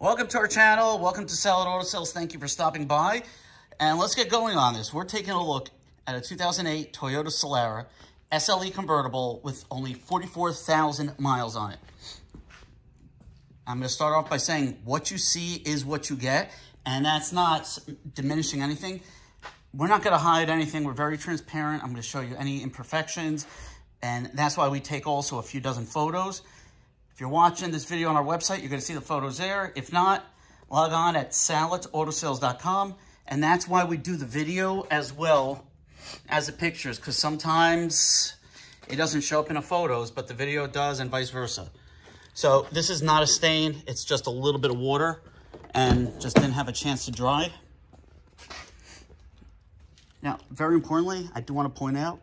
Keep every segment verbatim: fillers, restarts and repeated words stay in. Welcome to our channel. Welcome to Salit Auto Sales. Thank you for stopping by. And let's get going on this. We're taking a look at a two thousand eight Toyota Solara S L E convertible with only forty-four thousand miles on it. I'm going to start off by saying what you see is what you get. And that's not diminishing anything. We're not going to hide anything. We're very transparent. I'm going to show you any imperfections. And that's why we take also a few dozen photos. If you're watching this video on our website, you're going to see the photos there. If not, log on at salit auto sales dot com. And that's why we do the video as well as the pictures, because sometimes it doesn't show up in the photos, but the video does and vice versa. So this is not a stain. It's just a little bit of water and just didn't have a chance to dry. Now, very importantly, I do want to point out,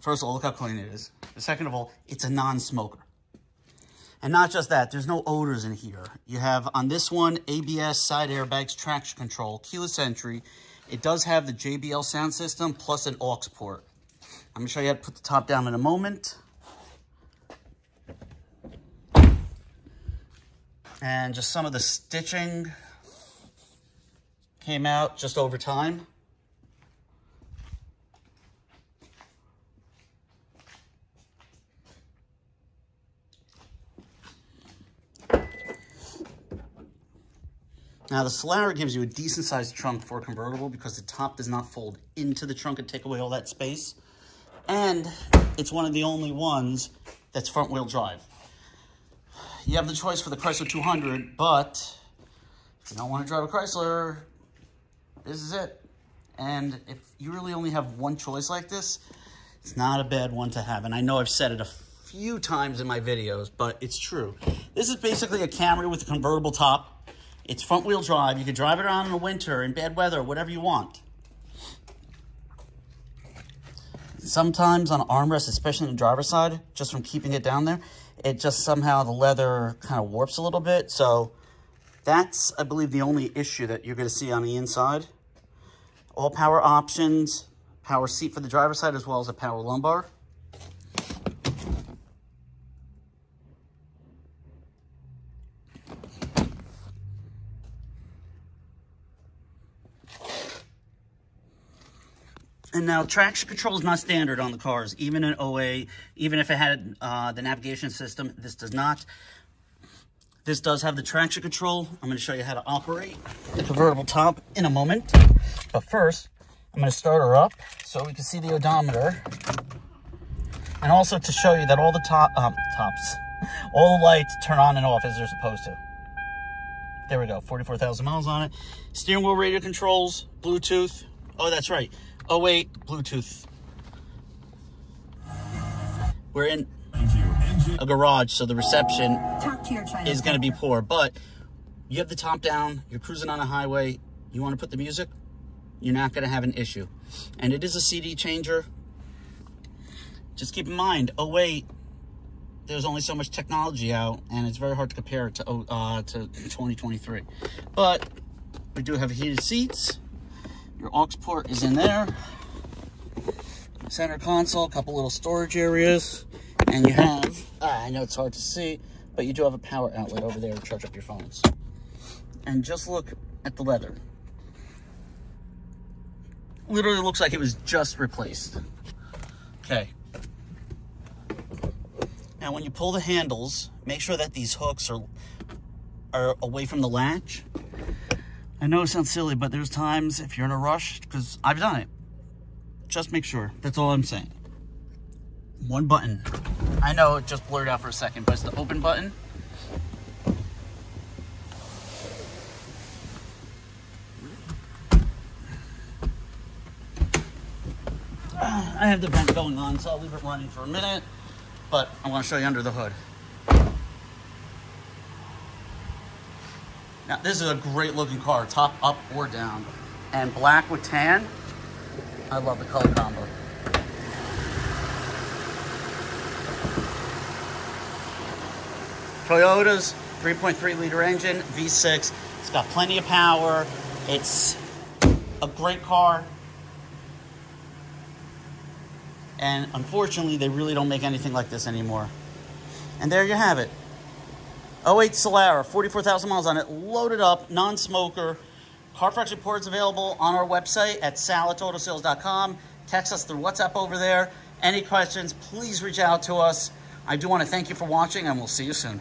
first of all, look how clean it is. Second of all, it's a non-smoker. And not just that, there's no odors in here. You have on this one, A B S, side airbags, traction control, keyless entry. It does have the J B L sound system plus an aux port. I'm gonna show you how to put the top down in a moment. And just some of the stitching came out just over time. Now, the Solara gives you a decent-sized trunk for a convertible because the top does not fold into the trunk and take away all that space. And it's one of the only ones that's front-wheel drive. You have the choice for the Chrysler two hundred, but if you don't want to drive a Chrysler, this is it. And if you really only have one choice like this, it's not a bad one to have. And I know I've said it a few times in my videos, but it's true. This is basically a Camry with a convertible top. It's front-wheel drive. You can drive it around in the winter, in bad weather, whatever you want. Sometimes on armrests, especially on the driver's side, just from keeping it down there, it just somehow the leather kind of warps a little bit. So that's, I believe, the only issue that you're going to see on the inside. All power options, power seat for the driver's side as well as a power lumbar. And now traction control is not standard on the cars, even in O A, even if it had uh, the navigation system, this does not. This does have the traction control. I'm going to show you how to operate the convertible top in a moment. But first, I'm going to start her up so we can see the odometer. And also to show you that all the top, um, tops, all the lights turn on and off as they're supposed to. There we go, forty-four thousand miles on it. Steering wheel radio controls, Bluetooth. Oh, that's right. Oh wait, Bluetooth. We're in a garage, so the reception is going to be poor. But you have the top down, you're cruising on a highway, you want to put the music, you're not going to have an issue. And it is a C D changer. Just keep in mind, oh wait, there's only so much technology out, and it's very hard to compare it to, uh, to twenty twenty-three. But we do have heated seats. Your aux port is in there, center console, a couple little storage areas, and you have, ah, I know it's hard to see, but you do have a power outlet over there to charge up your phones. And just look at the leather. Literally looks like it was just replaced. Okay. Now when you pull the handles, make sure that these hooks are, are away from the latch. I know it sounds silly, but there's times if you're in a rush, because I've done it, just make sure. That's all I'm saying. One button. I know it just blurred out for a second, but it's the open button. I have the vent going on, so I'll leave it running for a minute, but I want to show you under the hood. Now, this is a great-looking car, top up or down. And black with tan, I love the color combo. Toyota's three point three liter engine, V six. It's got plenty of power. It's a great car. And unfortunately, they really don't make anything like this anymore. And there you have it. oh eight Solara, forty-four thousand miles on it, loaded up, non-smoker. Carfax report's available on our website at salit auto sales dot com. Text us through WhatsApp over there. Any questions, please reach out to us. I do want to thank you for watching, and we'll see you soon.